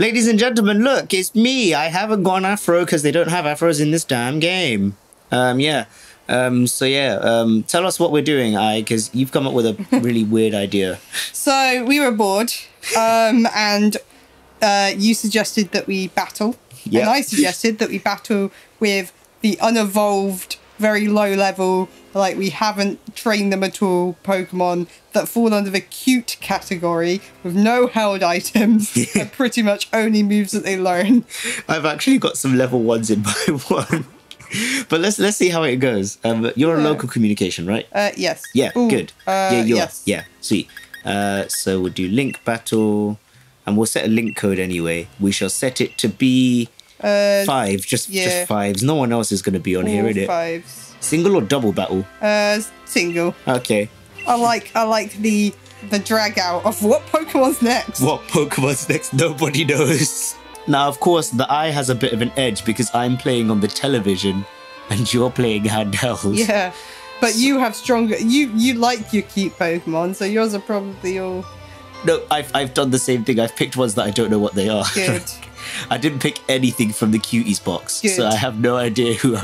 Ladies and gentlemen, look, it's me. I haven't gone afro because they don't have afros in this damn game. Tell us what we're doing, because you've come up with a really weird idea. So we were bored, and you suggested that we battle. Yep. And I suggested that we battle with the unevolved, very low level, like we haven't trained them at all Pokemon that fall under the cute category with no held items and pretty much only moves that they learn. I've actually got some level ones in my one. But let's see how it goes. You're on local communication, right? Yes. Yeah, ooh, good. Yeah, you're. Yes. Yeah, sweet. So we'll do link battle, and we'll set a link code anyway. We shall set it to be 5. Just fives. No one else is going to be on all here, is it? Fives. Single or double battle? Single. Okay. I like the drag out of what Pokemon's next. What Pokemon's next? Nobody knows. Now, of course, the eye has a bit of an edge because I'm playing on the television and you're playing handheld. Yeah, but you have stronger... You like your cute Pokemon, so yours are probably all... No, I've done the same thing. I've picked ones that I don't know what they are. Good. I didn't pick anything from the cuties box, good. So I have no idea who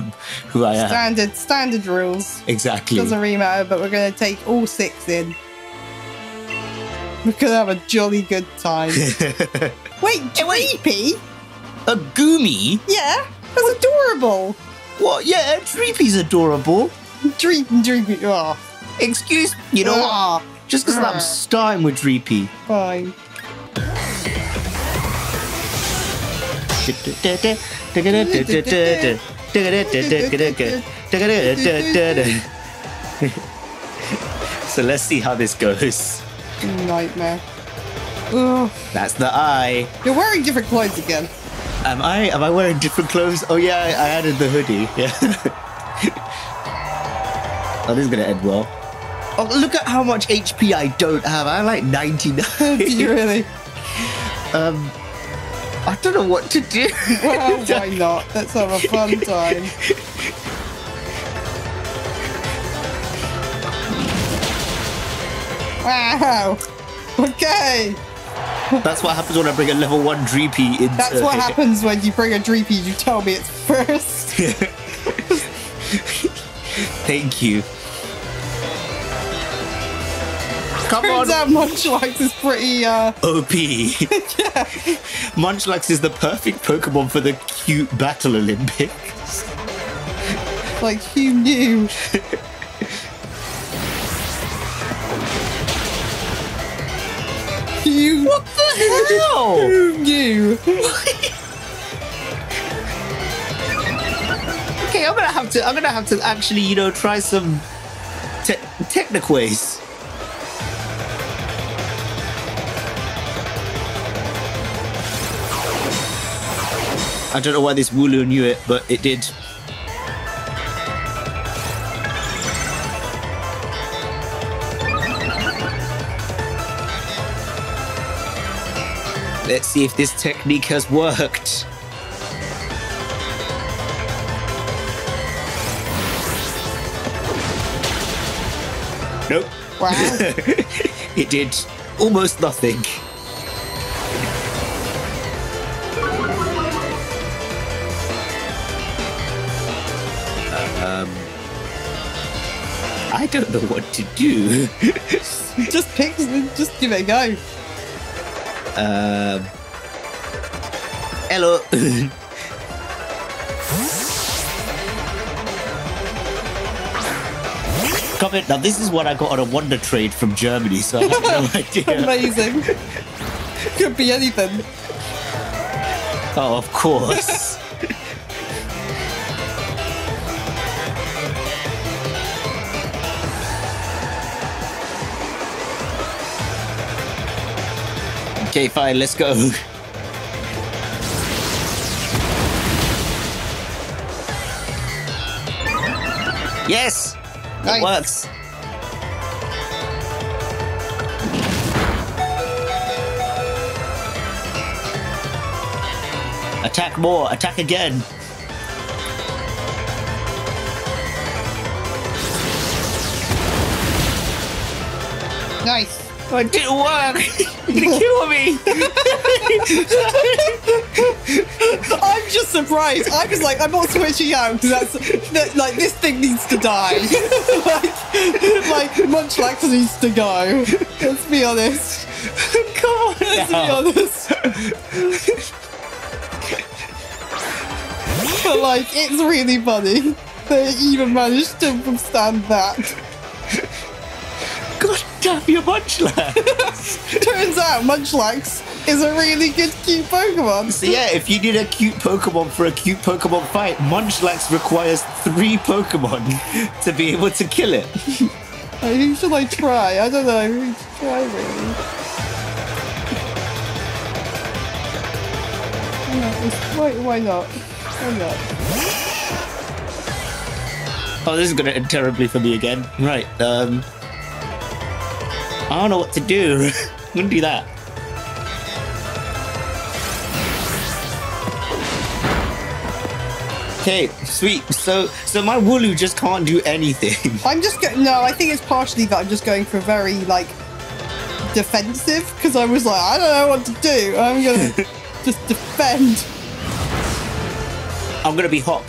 I am. Standard rules. Exactly. Doesn't really matter, but we're going to take all 6 in. We're going to have a jolly good time. Wait, Dreepy? A Goomy? Yeah, that's adorable. What? Yeah, Dreepy's adorable. Dreepy. Oh. Excuse me. You know what? Just because I'm starting with Dreepy. Fine. So let's see how this goes. Nightmare. Ugh. That's the eye. You're wearing different clothes again. Am I? Am I wearing different clothes? Oh yeah, I added the hoodie. Yeah. Oh, this is gonna end well. Oh, look at how much HP I don't have. I'm like 99. Do you really? I don't know what to do. Well, why not? Let's have a fun time. Wow. Okay. That's what happens when I bring a level 1 Dreepy into... That's what happens when you bring a Dreepy, you tell me it's first. Thank you. Turns out Munchlax is pretty... OP. Yeah. Munchlax is the perfect Pokemon for the cute Battle Olympics. Like, who knew? You. What the hell? Who knew? Okay, I'm gonna have to actually, you know, try some technic ways. I don't know why this Wooloo knew it, but it did. Let's see if this technique has worked. Nope. Wow. It did almost nothing. I don't know what to do. Just give it a go. Hello. Comment. Now this is what I got on a wonder trade from Germany, so I have no idea. Amazing. Could be anything. Oh, of course. Okay, fine, let's go. Yes! Nice. It works. Attack more, attack again. Nice. Oh, it didn't work! You're gonna kill me! I'm just surprised. I was like, I'm not switching out because that's like this thing needs to die. like Munchlax needs to go. Let's be honest. God, let's be honest. But like, it's really funny that you even managed to withstand that. God damn you, Munchlax! Turns out Munchlax is a really good, cute Pokemon. So yeah, if you need a cute Pokemon for a cute Pokemon fight, Munchlax requires 3 Pokemon to be able to kill it. Who should I try? I don't know. Who should try, really? Why not? Why not? Oh, this is going to end terribly for me again. Right, I don't know what to do. I'm gonna do that. Okay, sweet. So my Wooloo just can't do anything. No, I think it's partially that I'm just going for very like defensive because I was like, I don't know what to do. I'm gonna just defend. I'm gonna be Hop.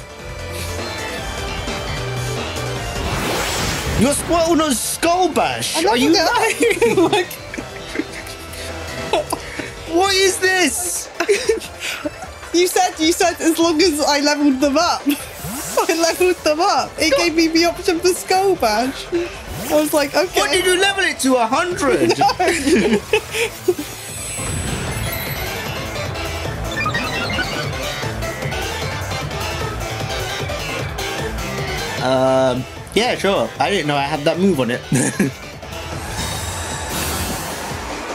Your squirrel knows Skull Bash! Are you lying? Like, what is this? You said as long as I leveled them up. I leveled them up. It gave me the option for Skull Bash. I was like, okay. What did you level it to, 100? No. Yeah, sure. I didn't know I had that move on it.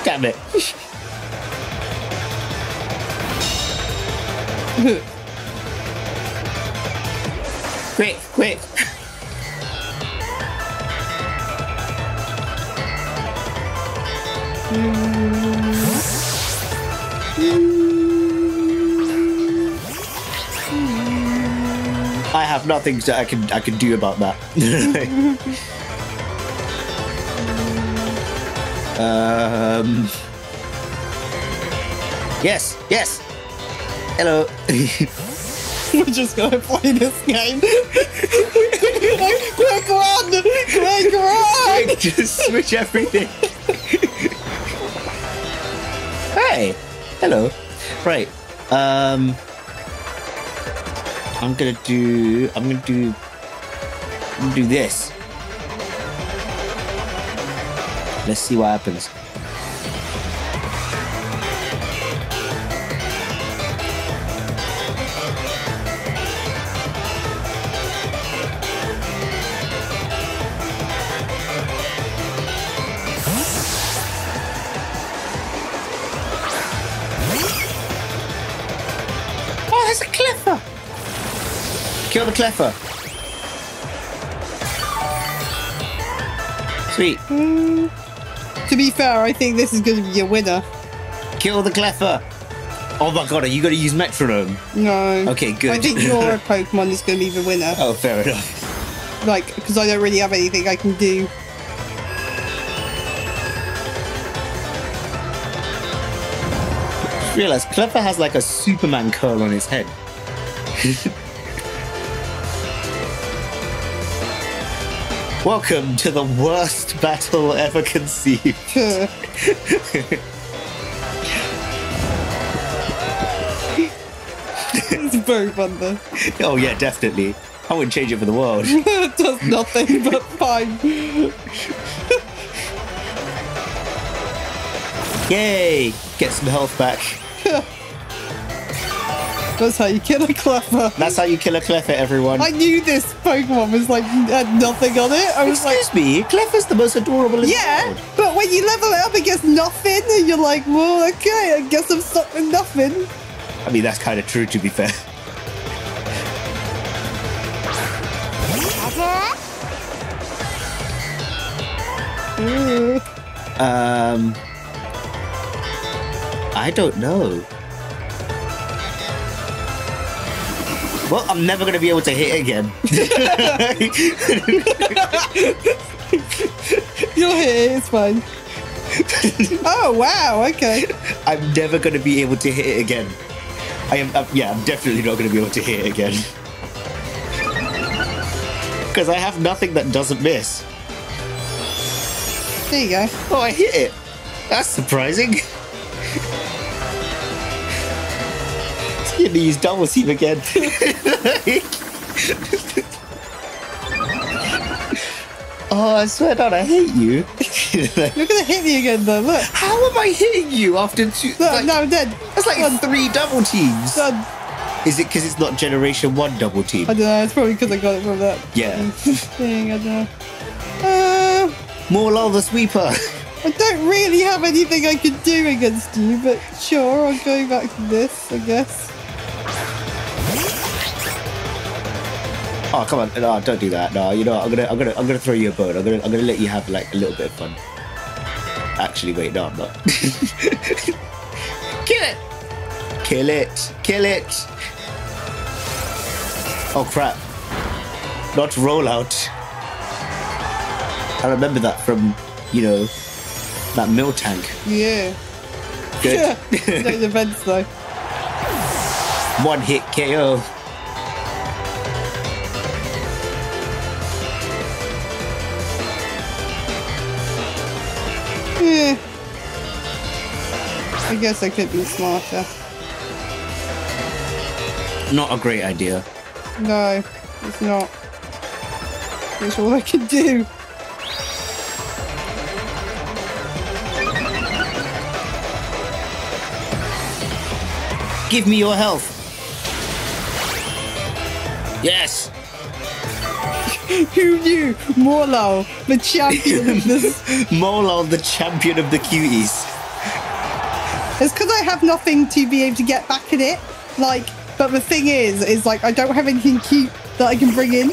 Damn it. Quick. I have nothing that I can do about that. Yes. Hello. We're just gonna play this game. Quick, run! Just switch everything. Hey. Hello. Right. I'm gonna do this. Let's see what happens. Oh, there's a Cleffa! Kill the Cleffa. Sweet. To be fair, I think this is going to be your winner. Kill the Cleffa. Oh my god, are you going to use Metronome? No. Okay, good. I think your Pokemon is going to be the winner. Oh, fair enough. Like, because I don't really have anything I can do. I realised Cleffa has like a Superman curl on his head. Welcome to the worst battle ever conceived. It's very fun though. Oh yeah, definitely. I wouldn't change it for the world. It does nothing but fine. Yay! Get some health back. That's how you kill a Cleffa. That's how you kill a Cleffa, everyone. I knew this Pokemon was like, had nothing on it. I was Excuse me, Cleffa's the most adorable in the world. Yeah, but when you level it up, it gets nothing, and you're like, well, okay, I guess I'm stuck with nothing. I mean, that's kind of true, to be fair. I don't know. Well, I'm never going to be able to hit again. You'll hit it, it's fine. Oh, wow, okay. I'm never going to be able to hit it again. I'm definitely not going to be able to hit it again. Because I have nothing that doesn't miss. There you go. Oh, I hit it. That's surprising. It's going to use double team again. Oh, I swear not, I hate you. You're gonna hit me again, though. Look. How am I hitting you after two? Look, like, no, then that's like three double teams. Done. Is it because it's not Generation 1 double team? I don't know. It's probably because I got it from that. Yeah. Thing, I don't know. Morelull the Sweeper. I don't really have anything I can do against you, but sure, I'll go back to this, I guess. Oh, come on! No, don't do that. No, you know what? I'm gonna throw you a bone. I'm gonna let you have like a little bit of fun. Actually, wait, no, I'm not. Kill it! Kill it! Kill it! Oh crap! Not Rollout. I remember that from, you know, that mill tank. Yeah. Good. Yeah. No defense though. One hit KO. Yeah. I guess I could be smarter. Not a great idea. No, it's not. That's all I can do. Give me your health. Yes. Who knew? Morelull, the champion of this. Morelull, the champion of the cuties. It's because I have nothing to be able to get back at it. Like, but the thing is like, I don't have anything cute that I can bring in.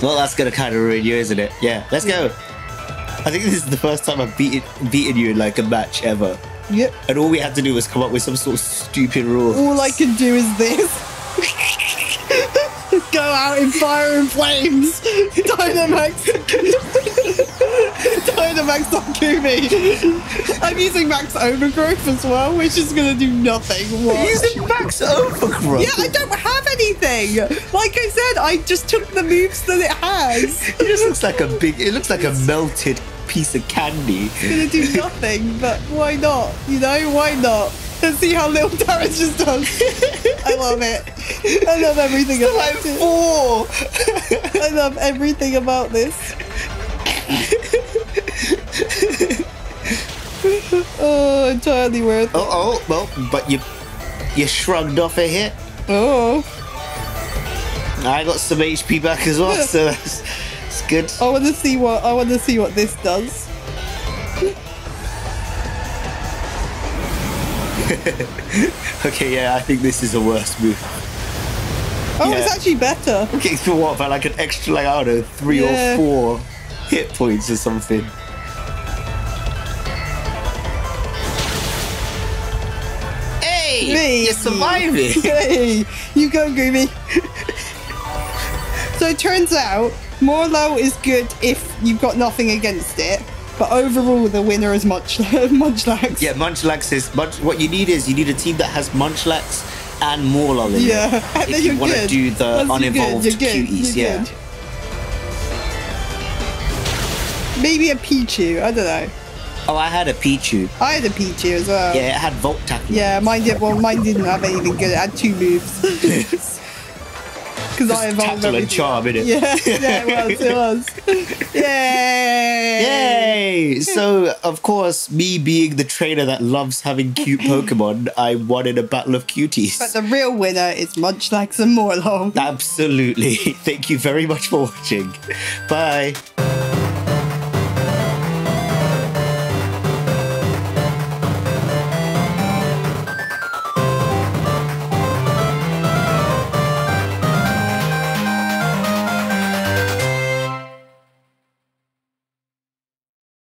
Well, that's gonna kind of ruin you, isn't it? Yeah, let's go. I think this is the first time I've beaten you in like a match ever. Yep. And all we had to do was come up with some sort of stupid rule. All I can do is this. Go out in fire and flames! Dynamax! Dynamax on Goomy! I'm using Max Overgrowth as well, which is gonna do nothing. Watch. You're using Max Overgrowth? Yeah, I don't have anything! Like I said, I just took the moves that it has. It just looks like a melted piece of candy. It's gonna do nothing, but why not? You know, why not? And see how little damage is done. I love it. I love everything about it. Four. I love everything about this. Oh, entirely worth it. Oh, well, but you shrugged off a hit. Oh. I got some HP back as well, so that's good. I want to see what this does. Okay, yeah, I think this is the worst move. Oh, yeah. It's actually better. Okay, for what? About like an extra, like, I don't know, three or four hit points or something. Hey! Me. You're surviving! Hey! You go, Goomy. So it turns out, Morelull is good if you've got nothing against it. But overall, the winner is Munchlax. Yeah, Munchlax is... what you need a team that has Munchlax and Morelull in it. Yeah, and if you want to do the unevolved cuties, yeah. Good. Maybe a Pichu, I don't know. Oh, I had a Pichu. I had a Pichu as well. Yeah, it had Volt Tackle. Yeah, mine didn't have anything good. It had two moves. Because I evolved everything. And charm, innit? Yeah, yeah, it was. Yay! Yay! So, of course, me being the trainer that loves having cute Pokemon, I won in a battle of cuties. But the real winner is Munchlax and Morelull. Absolutely. Thank you very much for watching. Bye.